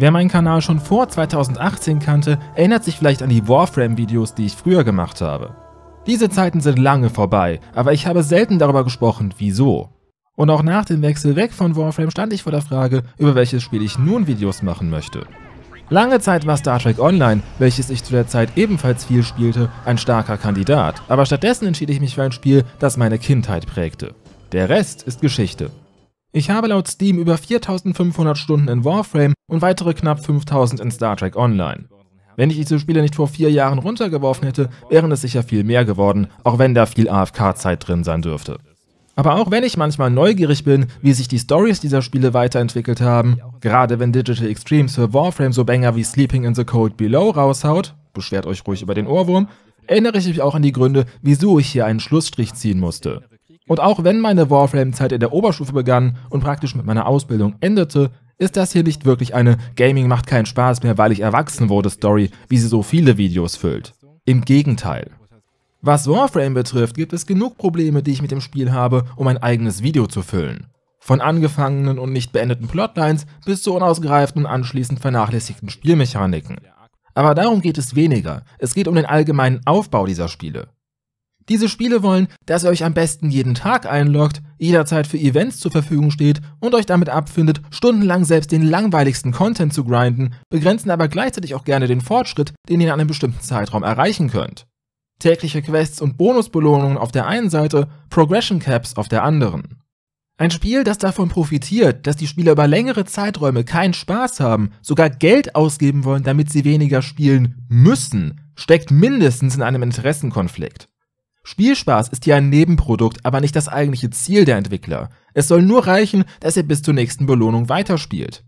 Wer meinen Kanal schon vor 2018 kannte, erinnert sich vielleicht an die Warframe-Videos, die ich früher gemacht habe. Diese Zeiten sind lange vorbei, aber ich habe selten darüber gesprochen, wieso. Und auch nach dem Wechsel weg von Warframe stand ich vor der Frage, über welches Spiel ich nun Videos machen möchte. Lange Zeit war Star Trek Online, welches ich zu der Zeit ebenfalls viel spielte, ein starker Kandidat, aber stattdessen entschied ich mich für ein Spiel, das meine Kindheit prägte. Der Rest ist Geschichte. Ich habe laut Steam über 4.500 Stunden in Warframe und weitere knapp 5.000 in Star Trek Online. Wenn ich diese Spiele nicht vor 4 Jahren runtergeworfen hätte, wären es sicher viel mehr geworden, auch wenn da viel AFK-Zeit drin sein dürfte. Aber auch wenn ich manchmal neugierig bin, wie sich die Stories dieser Spiele weiterentwickelt haben, gerade wenn Digital Extremes für Warframe so Banger wie Sleeping in the Cold Below raushaut, beschwert euch ruhig über den Ohrwurm, erinnere ich mich auch an die Gründe, wieso ich hier einen Schlussstrich ziehen musste. Und auch wenn meine Warframe-Zeit in der Oberstufe begann und praktisch mit meiner Ausbildung endete, ist das hier nicht wirklich eine Gaming macht keinen Spaß mehr, weil ich erwachsen wurde Story, wie sie so viele Videos füllt. Im Gegenteil. Was Warframe betrifft, gibt es genug Probleme, die ich mit dem Spiel habe, um ein eigenes Video zu füllen. Von angefangenen und nicht beendeten Plotlines bis zu unausgereiften und anschließend vernachlässigten Spielmechaniken. Aber darum geht es weniger, es geht um den allgemeinen Aufbau dieser Spiele. Diese Spiele wollen, dass ihr euch am besten jeden Tag einloggt, jederzeit für Events zur Verfügung steht und euch damit abfindet, stundenlang selbst den langweiligsten Content zu grinden, begrenzen aber gleichzeitig auch gerne den Fortschritt, den ihr in einem bestimmten Zeitraum erreichen könnt. Tägliche Quests und Bonusbelohnungen auf der einen Seite, Progression Caps auf der anderen. Ein Spiel, das davon profitiert, dass die Spieler über längere Zeiträume keinen Spaß haben, sogar Geld ausgeben wollen, damit sie weniger spielen müssen, steckt mindestens in einem Interessenkonflikt. Spielspaß ist hier ein Nebenprodukt, aber nicht das eigentliche Ziel der Entwickler. Es soll nur reichen, dass ihr bis zur nächsten Belohnung weiterspielt.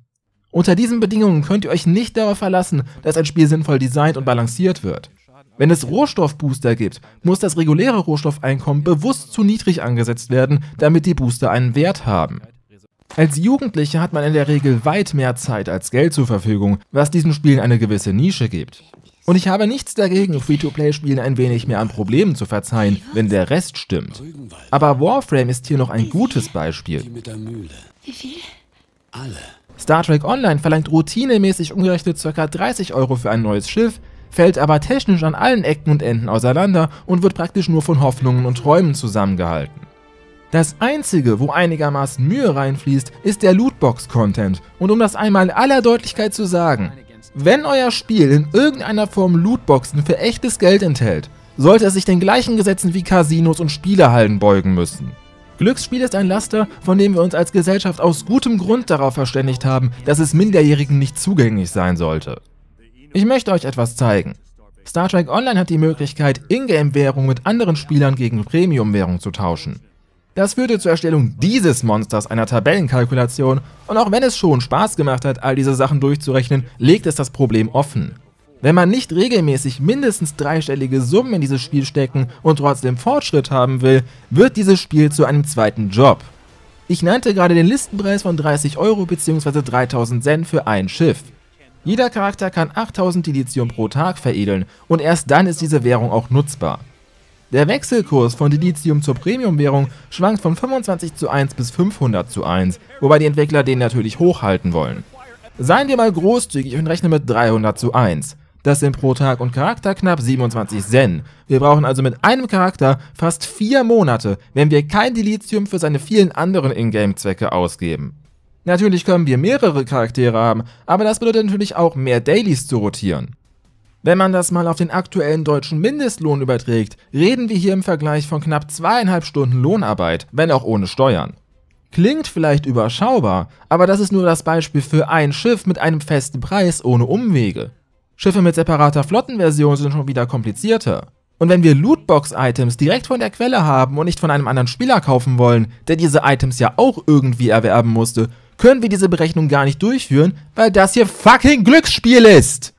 Unter diesen Bedingungen könnt ihr euch nicht darauf verlassen, dass ein Spiel sinnvoll designt und balanciert wird. Wenn es Rohstoffbooster gibt, muss das reguläre Rohstoffeinkommen bewusst zu niedrig angesetzt werden, damit die Booster einen Wert haben. Als Jugendliche hat man in der Regel weit mehr Zeit als Geld zur Verfügung, was diesen Spielen eine gewisse Nische gibt. Und ich habe nichts dagegen, Free-to-Play-Spielen ein wenig mehr an Problemen zu verzeihen, wenn der Rest stimmt. Aber Warframe ist hier noch ein gutes Beispiel. Wie viel? Alle. Star Trek Online verlangt routinemäßig umgerechnet ca. 30 Euro für ein neues Schiff, fällt aber technisch an allen Ecken und Enden auseinander und wird praktisch nur von Hoffnungen und Träumen zusammengehalten. Das einzige, wo einigermaßen Mühe reinfließt, ist der Lootbox-Content. Und um das einmal in aller Deutlichkeit zu sagen: Wenn euer Spiel in irgendeiner Form Lootboxen für echtes Geld enthält, sollte es sich den gleichen Gesetzen wie Casinos und Spielehallen beugen müssen. Glücksspiel ist ein Laster, von dem wir uns als Gesellschaft aus gutem Grund darauf verständigt haben, dass es Minderjährigen nicht zugänglich sein sollte. Ich möchte euch etwas zeigen. Star Trek Online hat die Möglichkeit, Ingame-Währung mit anderen Spielern gegen Premium-Währung zu tauschen. Das führte zur Erstellung dieses Monsters einer Tabellenkalkulation, und auch wenn es schon Spaß gemacht hat, all diese Sachen durchzurechnen, legt es das Problem offen. Wenn man nicht regelmäßig mindestens 3-stellige Summen in dieses Spiel stecken und trotzdem Fortschritt haben will, wird dieses Spiel zu einem zweiten Job. Ich nannte gerade den Listenpreis von 30 Euro bzw. 3000 Cent für ein Schiff. Jeder Charakter kann 8000 Dilithium pro Tag veredeln, und erst dann ist diese Währung auch nutzbar. Der Wechselkurs von Dilithium zur Premium-Währung schwankt von 25:1 bis 500:1, wobei die Entwickler den natürlich hochhalten wollen. Seien wir mal großzügig und rechnen mit 300:1. Das sind pro Tag und Charakter knapp 27 Sen. Wir brauchen also mit einem Charakter fast 4 Monate, wenn wir kein Dilithium für seine vielen anderen Ingame-Zwecke ausgeben. Natürlich können wir mehrere Charaktere haben, aber das bedeutet natürlich auch, mehr Dailies zu rotieren. Wenn man das mal auf den aktuellen deutschen Mindestlohn überträgt, reden wir hier im Vergleich von knapp 2,5 Stunden Lohnarbeit, wenn auch ohne Steuern. Klingt vielleicht überschaubar, aber das ist nur das Beispiel für ein Schiff mit einem festen Preis ohne Umwege. Schiffe mit separater Flottenversion sind schon wieder komplizierter. Und wenn wir Lootbox-Items direkt von der Quelle haben und nicht von einem anderen Spieler kaufen wollen, der diese Items ja auch irgendwie erwerben musste, können wir diese Berechnung gar nicht durchführen, weil das hier fucking Glücksspiel ist!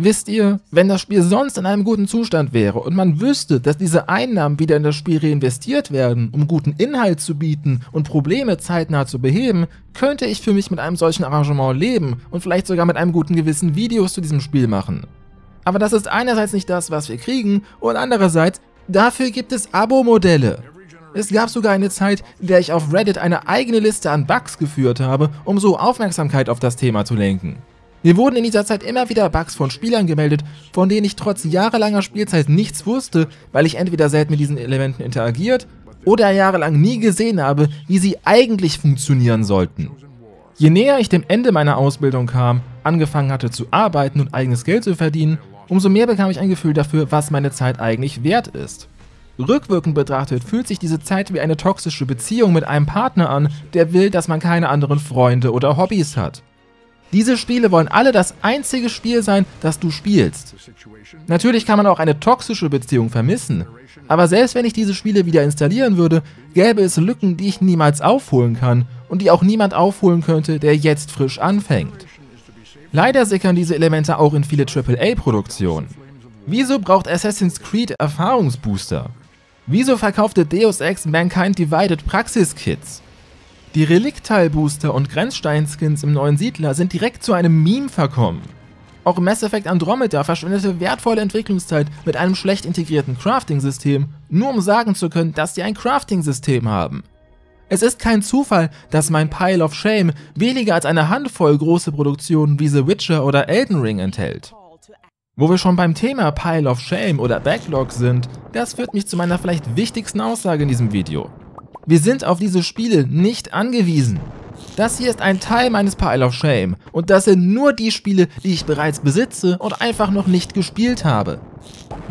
Wisst ihr, wenn das Spiel sonst in einem guten Zustand wäre und man wüsste, dass diese Einnahmen wieder in das Spiel reinvestiert werden, um guten Inhalt zu bieten und Probleme zeitnah zu beheben, könnte ich für mich mit einem solchen Arrangement leben und vielleicht sogar mit einem guten Gewissen Videos zu diesem Spiel machen. Aber das ist einerseits nicht das, was wir kriegen, und andererseits, dafür gibt es Abo-Modelle. Es gab sogar eine Zeit, in der ich auf Reddit eine eigene Liste an Bugs geführt habe, um so Aufmerksamkeit auf das Thema zu lenken. Mir wurden in dieser Zeit immer wieder Bugs von Spielern gemeldet, von denen ich trotz jahrelanger Spielzeit nichts wusste, weil ich entweder selten mit diesen Elementen interagiert oder jahrelang nie gesehen habe, wie sie eigentlich funktionieren sollten. Je näher ich dem Ende meiner Ausbildung kam, angefangen hatte zu arbeiten und eigenes Geld zu verdienen, umso mehr bekam ich ein Gefühl dafür, was meine Zeit eigentlich wert ist. Rückwirkend betrachtet fühlt sich diese Zeit wie eine toxische Beziehung mit einem Partner an, der will, dass man keine anderen Freunde oder Hobbys hat. Diese Spiele wollen alle das einzige Spiel sein, das du spielst. Natürlich kann man auch eine toxische Beziehung vermissen, aber selbst wenn ich diese Spiele wieder installieren würde, gäbe es Lücken, die ich niemals aufholen kann und die auch niemand aufholen könnte, der jetzt frisch anfängt. Leider sickern diese Elemente auch in viele AAA-Produktionen. Wieso braucht Assassin's Creed Erfahrungsbooster? Wieso verkaufte Deus Ex Mankind Divided Praxiskits? Die Reliktteil-Booster und Grenzstein-Skins im neuen Siedler sind direkt zu einem Meme verkommen. Auch Mass Effect Andromeda verschwendete wertvolle Entwicklungszeit mit einem schlecht integrierten Crafting-System, nur um sagen zu können, dass sie ein Crafting-System haben. Es ist kein Zufall, dass mein Pile of Shame weniger als eine Handvoll große Produktionen wie The Witcher oder Elden Ring enthält. Wo wir schon beim Thema Pile of Shame oder Backlog sind, das führt mich zu meiner vielleicht wichtigsten Aussage in diesem Video. Wir sind auf diese Spiele nicht angewiesen. Das hier ist ein Teil meines Pile of Shame und das sind nur die Spiele, die ich bereits besitze und einfach noch nicht gespielt habe.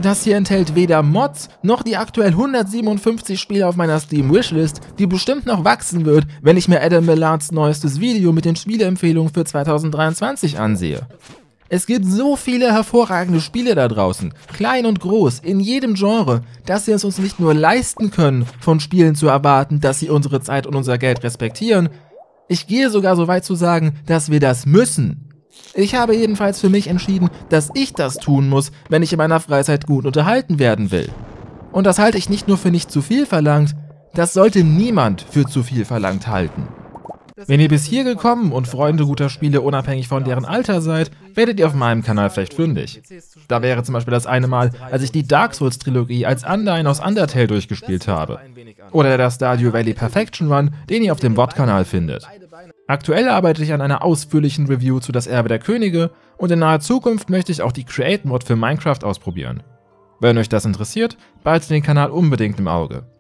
Das hier enthält weder Mods noch die aktuell 157 Spiele auf meiner Steam Wishlist, die bestimmt noch wachsen wird, wenn ich mir Adam Millards neuestes Video mit den Spieleempfehlungen für 2023 ansehe. Es gibt so viele hervorragende Spiele da draußen, klein und groß, in jedem Genre, dass wir es uns nicht nur leisten können, von Spielen zu erwarten, dass sie unsere Zeit und unser Geld respektieren. Ich gehe sogar so weit zu sagen, dass wir das müssen. Ich habe jedenfalls für mich entschieden, dass ich das tun muss, wenn ich in meiner Freizeit gut unterhalten werden will. Und das halte ich nicht nur für nicht zu viel verlangt, das sollte niemand für zu viel verlangt halten. Wenn ihr bis hier gekommen und Freunde guter Spiele unabhängig von deren Alter seid, werdet ihr auf meinem Kanal vielleicht fündig. Da wäre zum Beispiel das eine Mal, als ich die Dark Souls Trilogie als Undyne aus Undertale durchgespielt habe. Oder das Stardew Valley Perfection Run, den ihr auf dem VOD-Kanal findet. Aktuell arbeite ich an einer ausführlichen Review zu Das Erbe der Könige und in naher Zukunft möchte ich auch die Create-Mod für Minecraft ausprobieren. Wenn euch das interessiert, behaltet den Kanal unbedingt im Auge.